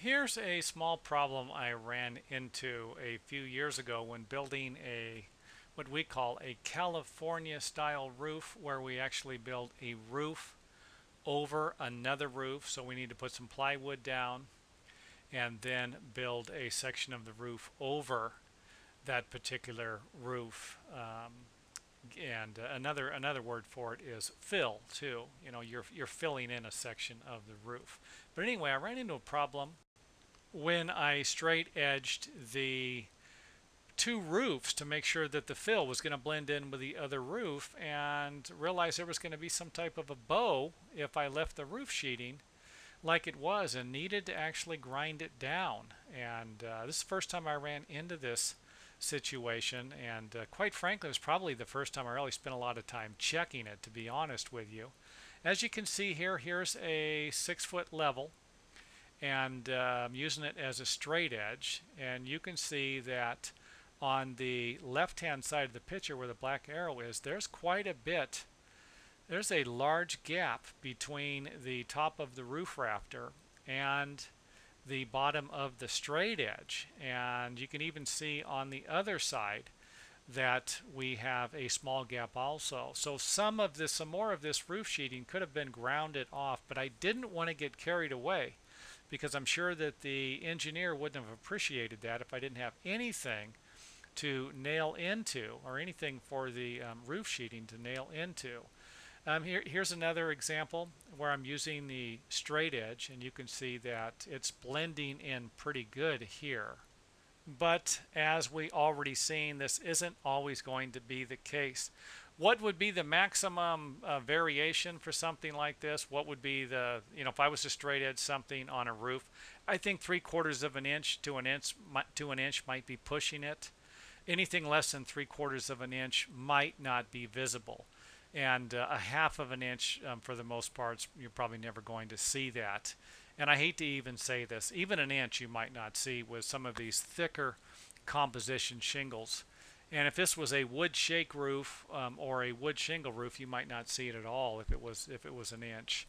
Here's a small problem I ran into a few years ago when building what we call a California style roof, where we actually build a roof over another roof. So we need to put some plywood down and then build a section of the roof over that particular roof. And another word for it is fill too. You know, you're filling in a section of the roof. But anyway, I ran into a problem when I straight edged the two roofs to make sure that the fill was going to blend in with the other roof, and realized there was going to be some type of a bow if I left the roof sheeting like it was, and needed to actually grind it down. And this is the first time I ran into this situation, and quite frankly, it was probably the first time I really spent a lot of time checking it, to be honest with you. As you can see here, here's a 6-foot level, and I'm using it as a straight edge, and you can see that on the left hand side of the picture where the black arrow is, there's quite a bit, there's a large gap between the top of the roof rafter and the bottom of the straight edge. And you can even see on the other side that we have a small gap also. So some more of this roof sheeting could have been grounded off, but I didn't want to get carried away, because I'm sure that the engineer wouldn't have appreciated that if I didn't have anything to nail into, or anything for the roof sheeting to nail into. Here's another example where I'm using the straight edge, and you can see that it's blending in pretty good here. But as we already seen, this isn't always going to be the case. What would be the maximum variation for something like this? What would be the, you know, if I was to straight edge something on a roof, I think 3/4 of an inch to an inch might be pushing it. Anything less than 3/4 of an inch might not be visible. And a 1/2 of an inch, for the most part, you're probably never going to see that. And I hate to even say this, even an inch you might not see with some of these thicker composition shingles. And if this was a wood shake roof or a wood shingle roof, you might not see it at all if it was an inch.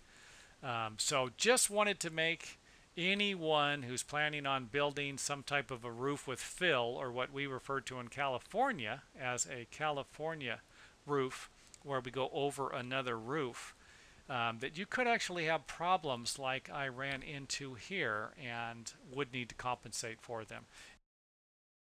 So just wanted to make anyone who's planning on building some type of a roof with fill, or what we refer to in California as a California roof, where we go over another roof, that you could actually have problems like I ran into here and would need to compensate for them.